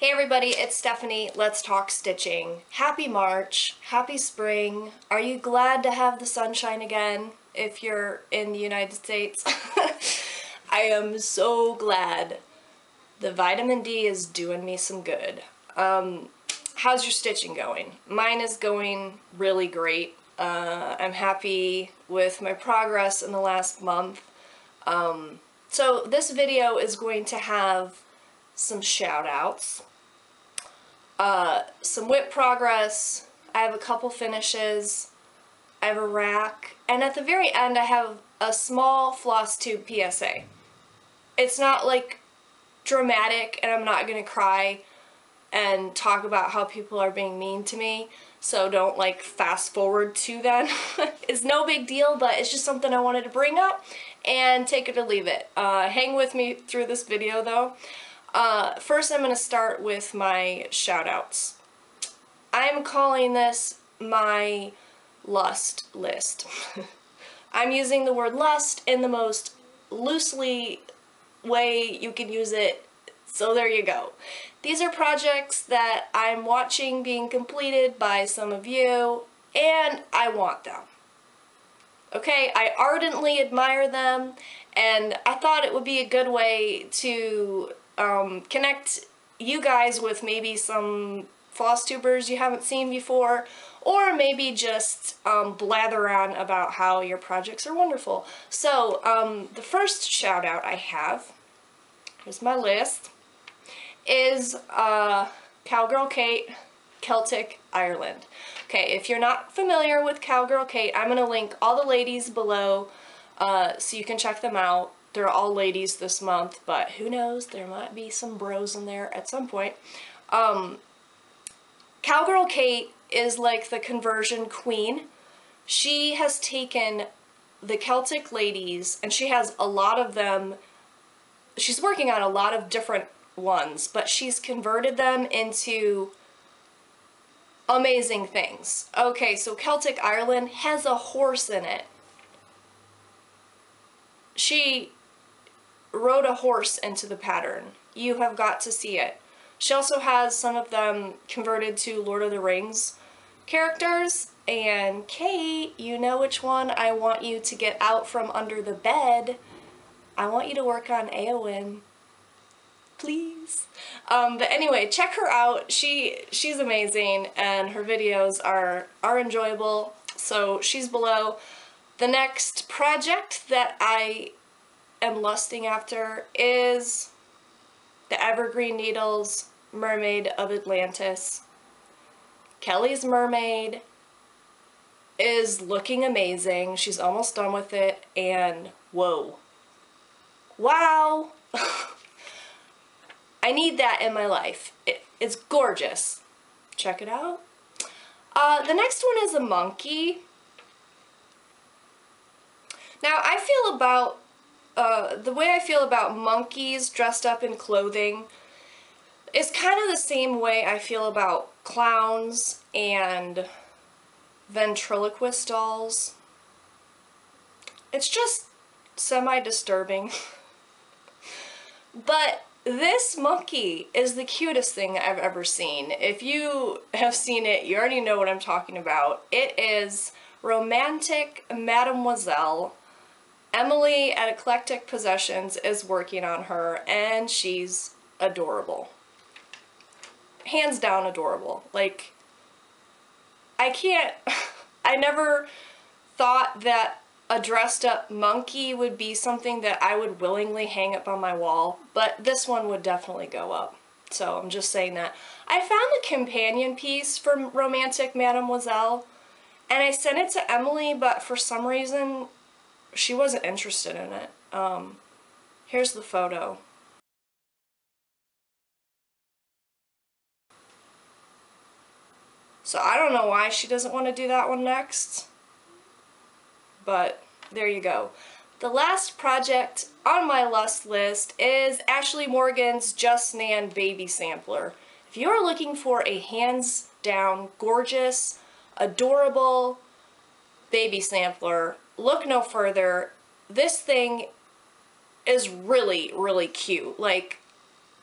Hey everybody, it's Stephanie. Let's talk stitching. Happy March, happy spring. Are you glad to have the sunshine again if you're in the United States? I am so glad. The vitamin D is doing me some good. How's your stitching going? Mine is going really great. I'm happy with my progress in the last month. So this video is going to have some shout outs, some whip progress. I have a couple finishes. I have a rack, and at the very end I have a small Flosstube PSA. It's not like dramatic, and I'm not gonna cry and talk about how people are being mean to me, so don't like fast forward to that. It's no big deal, but it's just something I wanted to bring up and take it or leave it. Hang with me through this video though. First I'm gonna start with my shout outs. I'm calling this my lust list. I'm using the word lust in the most loosely way you can use it, so there you go. These are projects that I'm watching being completed by some of you, and I want them. Okay, I ardently admire them, and I thought it would be a good way to connect you guys with maybe some Flosstubers you haven't seen before, or maybe just blather on about how your projects are wonderful. So the first shout out I have, here's my list, is Cowgirl Kate, Celtic Ireland. Okay, if you're not familiar with Cowgirl Kate, I'm gonna link all the ladies below so you can check them out. They're all ladies this month, but who knows, there might be some bros in there at some point. Cowgirl Kate is like the conversion queen. She has taken the Celtic ladies, and she has a lot of them. She's working on a lot of different ones, but she's converted them into amazing things. Okay, so Celtic Ireland has a horse in it. She rode a horse into the pattern. You have got to see it. She also has some of them converted to Lord of the Rings characters, and Kate, you know which one I want you to get out from under the bed. I want you to work on Eowyn, please. But anyway, check her out. She's amazing, and her videos are enjoyable, so she's below. The next project that I am lusting after is the Evergreen Needles Mermaid of Atlantis. Kelly's mermaid is looking amazing. She's almost done with it, and whoa. Wow! I need that in my life. It's gorgeous. Check it out. The next one is a monkey. Now I feel about the way I feel about monkeys dressed up in clothing is kind of the same way I feel about clowns and ventriloquist dolls. It's just semi-disturbing. But this monkey is the cutest thing I've ever seen. If you have seen it, you already know what I'm talking about. It is Romantic Mademoiselle. Emily at Eclectic Possessions is working on her, and she's adorable. Hands down adorable. Like, I can't, I never thought that a dressed up monkey would be something that I would willingly hang up on my wall, but this one would definitely go up. So I'm just saying that. I found the companion piece from Romantic Mademoiselle, and I sent it to Emily, but for some reason, she wasn't interested in it. Here's the photo. So I don't know why she doesn't want to do that one next, but there you go. The last project on my lust list is Ashley Morgan's Just Nan Baby Sampler. If you're looking for a hands down, gorgeous, adorable baby sampler, look no further. This thing is really, really cute. Like,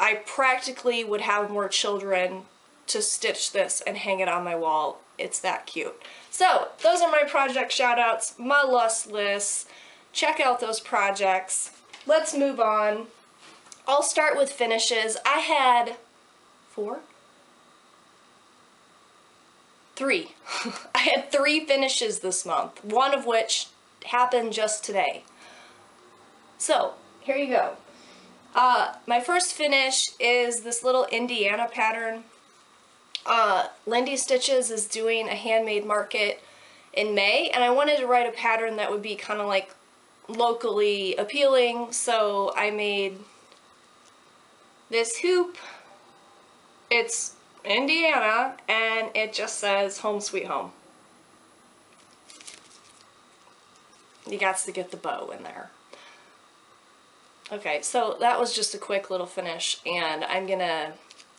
I practically would have more children to stitch this and hang it on my wall. It's that cute. So, those are my project shoutouts, my lust list. Check out those projects. Let's move on. I'll start with finishes. I had three. I had three finishes this month, one of which happened just today. So, here you go. My first finish is this little Indiana pattern. Lindy Stitches is doing a handmade market in May, and I wanted to write a pattern that would be kind of like locally appealing, so I made this hoop. It's Indiana, and it just says Home Sweet Home. You got to get the bow in there. Okay, so that was just a quick little finish, and I'm gonna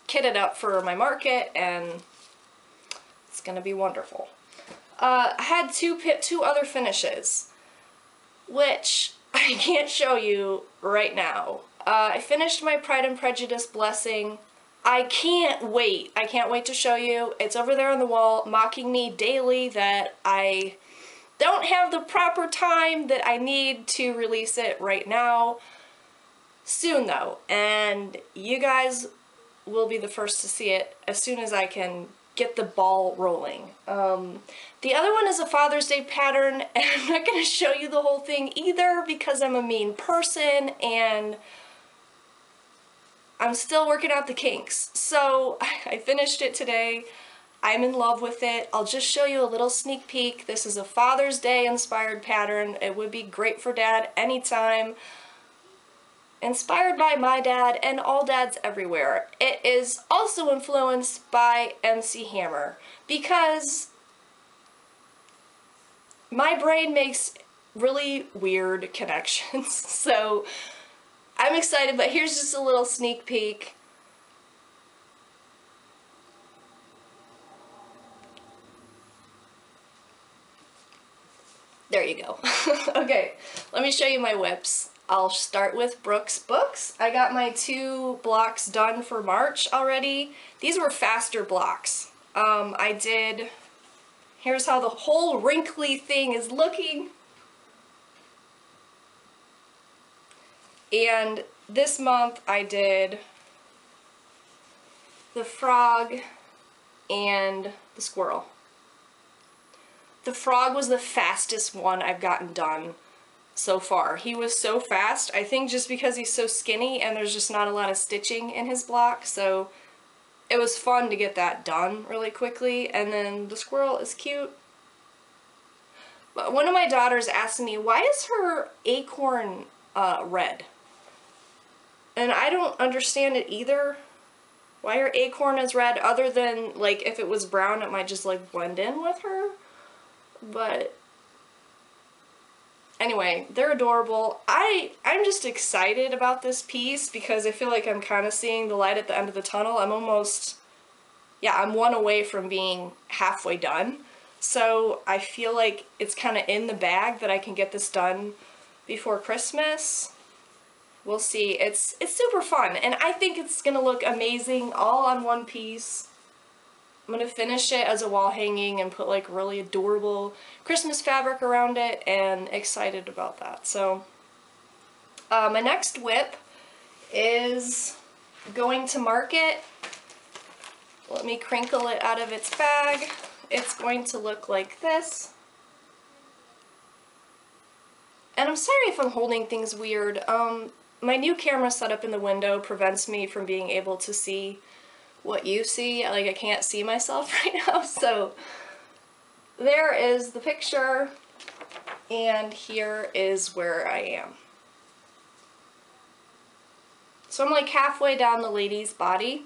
kit it up for my market, and it's gonna be wonderful. I had two other finishes, which I can't show you right now. I finished my Pride and Prejudice blessing. I can't wait. I can't wait to show you. It's over there on the wall, mocking me daily that I don't have the proper time, that I need to release it right now. Soon though, and you guys will be the first to see it as soon as I can get the ball rolling. The other one is a Father's Day pattern, and I'm not going to show you the whole thing either because I'm a mean person and I'm still working out the kinks. So I finished it today. I'm in love with it. I'll just show you a little sneak peek. This is a Father's Day inspired pattern. It would be great for Dad anytime. Inspired by my dad and all dads everywhere. It is also influenced by MC Hammer because my brain makes really weird connections. So I'm excited, but here's just a little sneak peek. There you go. Okay, let me show you my whips. I'll start with Brooke's Books. I got my two blocks done for March already. These were faster blocks. I did, here's how the whole wrinkly thing is looking. And this month I did the frog and the squirrel. The frog was the fastest one I've gotten done so far. He was so fast, I think just because he's so skinny and there's just not a lot of stitching in his block, so it was fun to get that done really quickly. And then the squirrel is cute. But one of my daughters asked me, why is her acorn red? And I don't understand it either. Why her acorn is red, other than like if it was brown it might just like blend in with her. But anyway, they're adorable. I'm just excited about this piece because I feel like I'm kind of seeing the light at the end of the tunnel. I'm almost, yeah, I'm one away from being halfway done. So I feel like it's kind of in the bag that I can get this done before Christmas. We'll see. It's super fun, and I think it's going to look amazing all on one piece. I'm going to finish it as a wall hanging and put like really adorable Christmas fabric around it, and excited about that. So my next whip is going to market. Let me crinkle it out of its bag. It's going to look like this. And I'm sorry if I'm holding things weird. My new camera setup in the window prevents me from being able to see what you see. Like, I can't see myself right now. So there is the picture, and here is where I am. So I'm like halfway down the lady's body.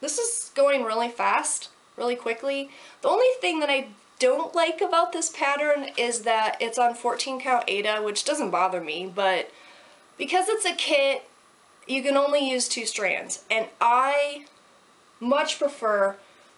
This is going really fast, really quickly. The only thing that I don't like about this pattern is that it's on 14 count Aida, which doesn't bother me, but because it's a kit, you can only use 2 strands, and I much prefer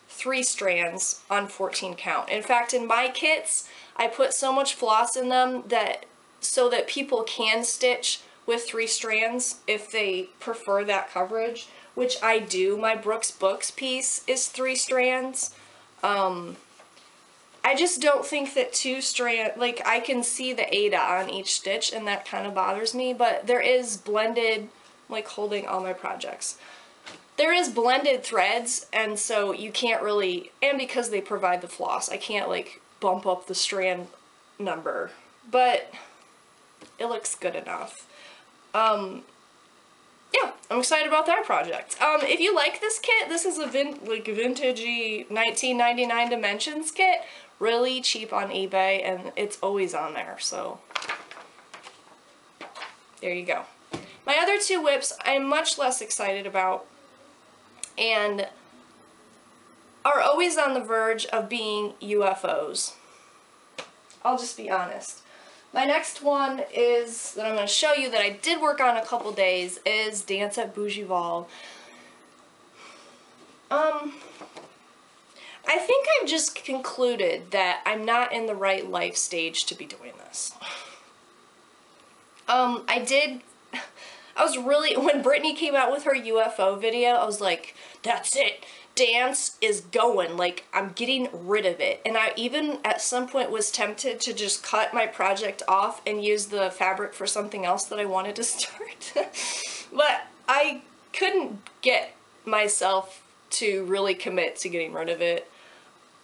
3 strands on 14 count. In fact, in my kits, I put so much floss in them that so that people can stitch with 3 strands if they prefer that coverage, which I do. My Brooke's Books piece is 3 strands. I just don't think that 2 strands, like, I can see the Ada on each stitch, and that kind of bothers me, but there is blended, like holding all my projects. There is blended threads, and so you can't really, and because they provide the floss, I can't, like, bump up the strand number, but it looks good enough. Yeah, I'm excited about that project. If you like this kit, this is a vintagey 1999 Dimensions kit, really cheap on eBay, and it's always on there, so there you go. My other 2 whips I'm much less excited about and are always on the verge of being UFOs. I'll just be honest. My next one is, that I'm going to show you that I did work on a couple days, is Dance at Bougival. I think I've just concluded that I'm not in the right life stage to be doing this. I was really, when Brittany came out with her UFO video, I was like, that's it. Dance is going. Like, I'm getting rid of it. And I even at some point was tempted to just cut my project off and use the fabric for something else that I wanted to start. But I couldn't get myself to really commit to getting rid of it.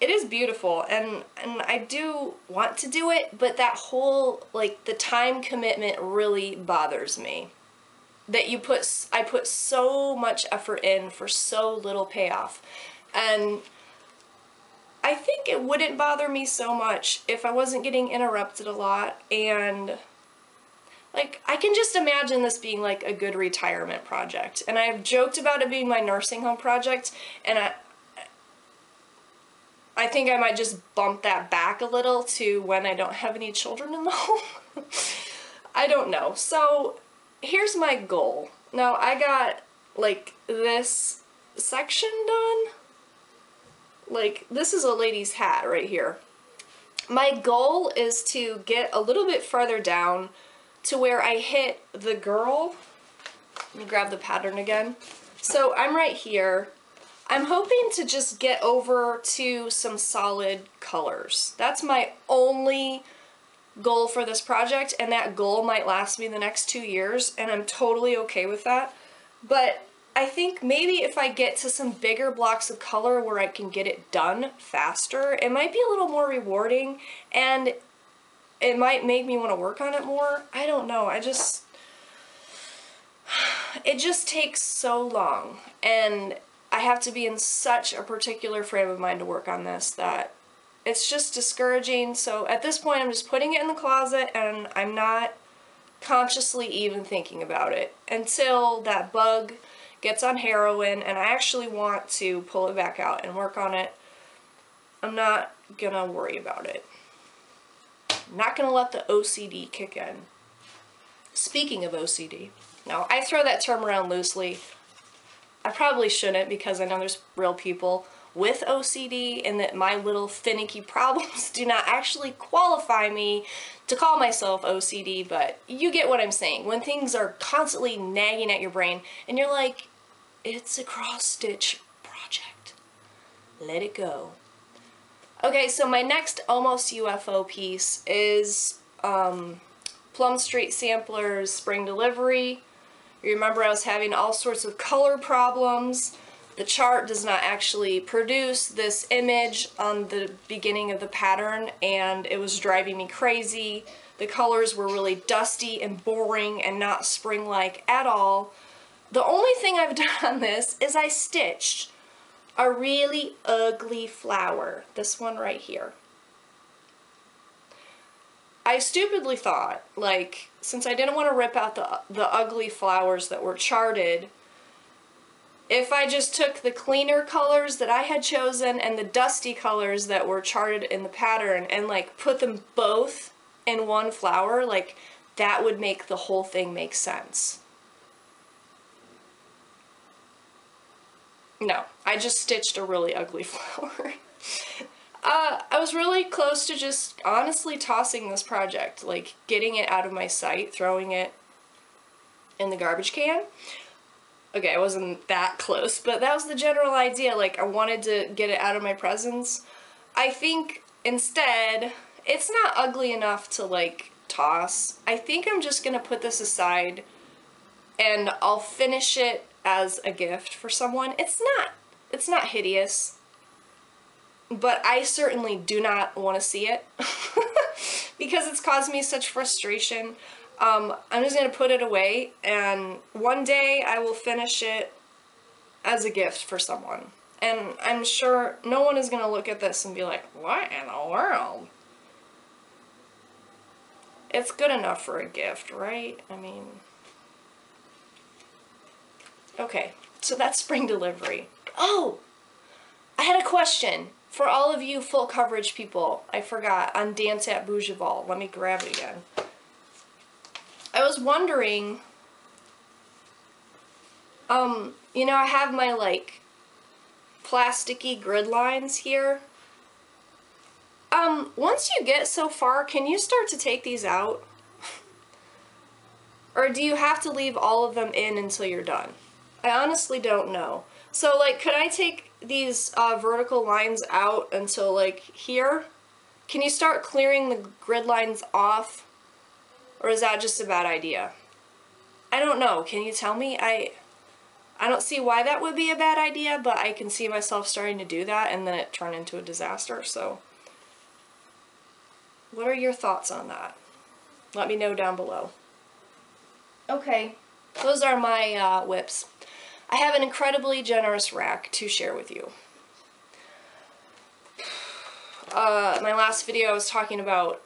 It is beautiful, and I do want to do it, but that whole, like, the time commitment really bothers me. That you put, I put so much effort in for so little payoff. And I think it wouldn't bother me so much if I wasn't getting interrupted a lot, and, like, I can just imagine this being, like, a good retirement project. And I've joked about it being my nursing home project, and I think I might just bump that back a little to when I don't have any children in the home. I don't know. So here's my goal. Now, I got, like, this section done. Like, this is a lady's hat right here. My goal is to get a little bit further down to where I hit the girl. Let me grab the pattern again. So I'm right here. I'm hoping to just get over to some solid colors. That's my only goal for this project, and that goal might last me the next 2 years, and I'm totally okay with that. But I think maybe if I get to some bigger blocks of color where I can get it done faster, it might be a little more rewarding, and it might make me want to work on it more. I don't know. I just, it just takes so long, and I have to be in such a particular frame of mind to work on this that it's just discouraging. So at this point, I'm just putting it in the closet, and I'm not consciously even thinking about it until that bug gets on heroin and I actually want to pull it back out and work on it. I'm not gonna worry about it. I'm not gonna let the OCD kick in. Speaking of OCD, no, I throw that term around loosely. I probably shouldn't, because I know there's real people with OCD, and that my little finicky problems do not actually qualify me to call myself OCD, but you get what I'm saying. When things are constantly nagging at your brain and you're like, it's a cross-stitch project. Let it go. Okay, so my next almost UFO piece is Plum Street Sampler's Spring Delivery. You remember I was having all sorts of color problems. The chart does not actually produce this image on the beginning of the pattern, and it was driving me crazy. The colors were really dusty and boring and not spring-like at all. The only thing I've done on this is I stitched a really ugly flower, this one right here. I stupidly thought, like, since I didn't want to rip out the ugly flowers that were charted, if I just took the cleaner colors that I had chosen and the dusty colors that were charted in the pattern and, like, put them both in one flower, like, that would make the whole thing make sense. No, I just stitched a really ugly flower. I was really close to just honestly tossing this project, like getting it out of my sight, throwing it in the garbage can. Okay, I wasn't that close, but that was the general idea. Like, I wanted to get it out of my presence. I think instead, it's not ugly enough to like toss. I think I'm just gonna put this aside and I'll finish it as a gift for someone. It's not hideous, but I certainly do not want to see it because it's caused me such frustration. I'm just going to put it away, and one day I will finish it as a gift for someone. And I'm sure no one is going to look at this and be like, what in the world? It's good enough for a gift, right? I mean... okay, so that's spring delivery. Oh! I had a question for all of you full coverage people. I forgot, on Dance at Bougival. Let me grab it again. I was wondering, you know, I have my, like, plasticky grid lines here. Once you get so far, can you start to take these out? Or do you have to leave all of them in until you're done? I honestly don't know. So, like, could I take these vertical lines out until, like, here? Can you start clearing the grid lines off? Or is that just a bad idea? I don't know. Can you tell me? I don't see why that would be a bad idea, but I can see myself starting to do that and then it turned into a disaster, so. What are your thoughts on that? Let me know down below. Okay. Those are my whips. I have an incredibly generous rack to share with you. My last video I was talking about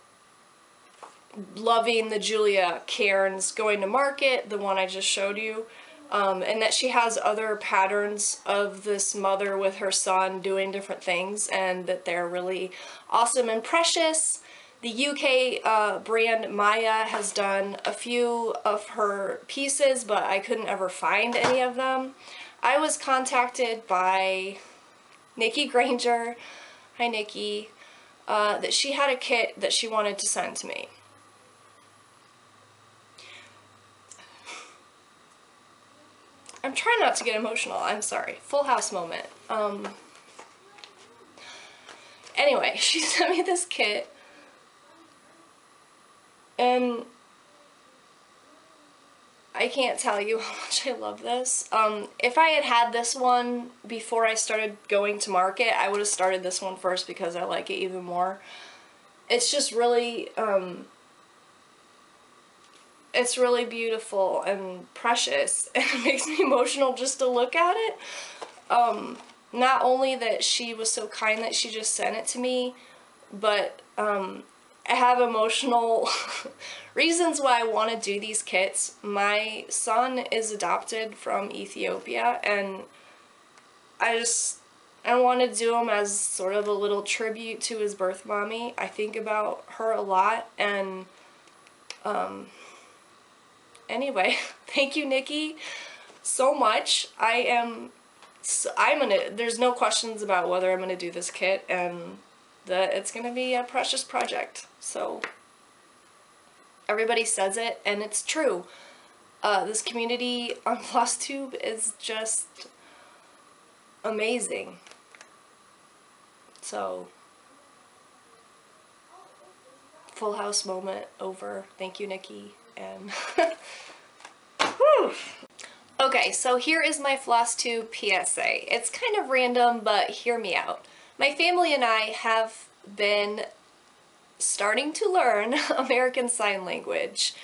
loving the Julia Cairns going to market, the one I just showed you, and that she has other patterns of this mother with her son doing different things, and that they're really awesome and precious. The UK brand Maya has done a few of her pieces, but I couldn't ever find any of them. I was contacted by Nikki Granger, hi Nikki, that she had a kit that she wanted to send to me. I'm trying not to get emotional, I'm sorry. Full House moment. Anyway, she sent me this kit, and I can't tell you how much I love this. If I had had this one before I started going to market, I would have started this one first because I like it even more. It's just really, it's really beautiful and precious, and it makes me emotional just to look at it. Not only that she was so kind that she just sent it to me, but I have emotional reasons why I want to do these kits. My son is adopted from Ethiopia, and I want to do them as sort of a little tribute to his birth mommy. I think about her a lot, and anyway, thank you, Nikki, so much. There's no questions about whether I'm gonna do this kit, and that it's gonna be a precious project. So everybody says it, and it's true. This community on Flosstube is just amazing. So Full House moment over. Thank you, Nikki. And okay, so here is my Flosstube PSA. It's kind of random, but hear me out. My family and I have been starting to learn American Sign Language,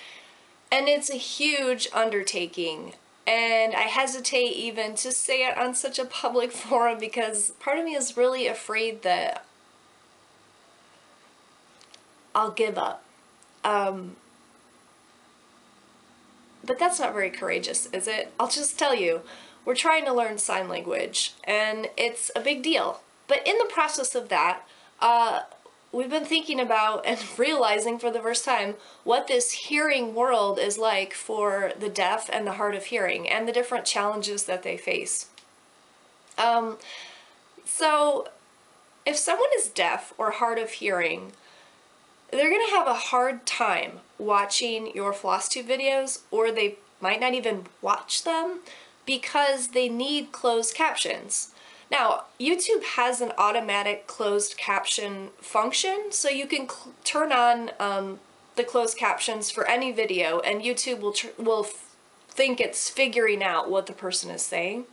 and it's a huge undertaking, and I hesitate even to say it on such a public forum because part of me is really afraid that I'll give up. But that's not very courageous, is it? I'll just tell you, we're trying to learn sign language, and it's a big deal. But in the process of that, we've been thinking about and realizing for the first time what this hearing world is like for the deaf and the hard of hearing, and the different challenges that they face. So If someone is deaf or hard of hearing, they're going to have a hard time watching your Flosstube videos, or they might not even watch them because they need closed captions. Now, YouTube has an automatic closed caption function, so you can turn on the closed captions for any video, and YouTube will think it's figuring out what the person is saying.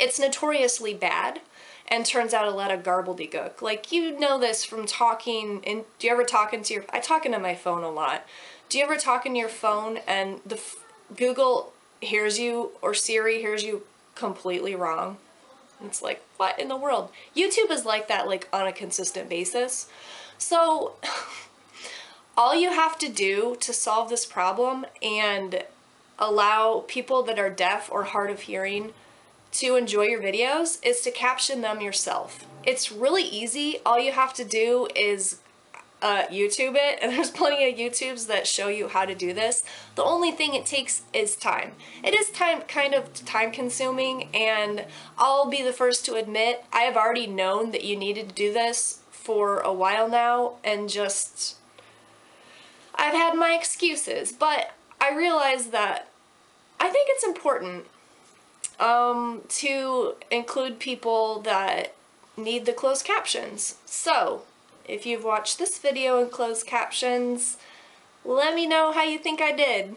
It's notoriously bad and turns out a lot of gobbledygook. Like, you know this from talking, and do you ever talk into your, I talk into my phone a lot. Do you ever talk into your phone and the Google hears you, or Siri hears you completely wrong? It's like, what in the world? YouTube is like that, like, on a consistent basis. So all you have to do to solve this problem and allow people that are deaf or hard of hearing to enjoy your videos is to caption them yourself. It's really easy. All you have to do is YouTube it, and there's plenty of YouTubes that show you how to do this. The only thing it takes is time. It is kind of time consuming, and I'll be the first to admit I have already known that you needed to do this for a while now, and just I've had my excuses, but I realize that I think it's important to include people that need the closed captions. So if you've watched this video in closed captions, let me know how you think I did.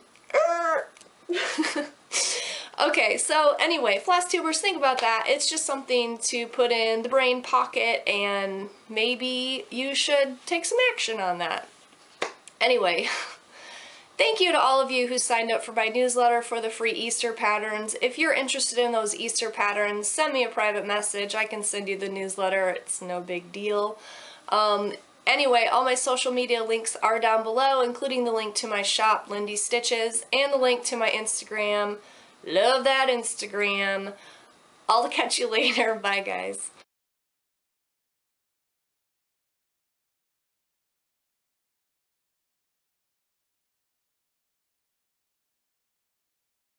Okay, so anyway, Flosstubers, think about that. It's just something to put in the brain pocket, and maybe you should take some action on that. Anyway, thank you to all of you who signed up for my newsletter for the free Easter patterns. If you're interested in those Easter patterns, send me a private message. I can send you the newsletter. It's no big deal. Anyway, all my social media links are down below, including the link to my shop, Lindy Stitches, and the link to my Instagram. Love that Instagram. I'll catch you later. Bye, guys.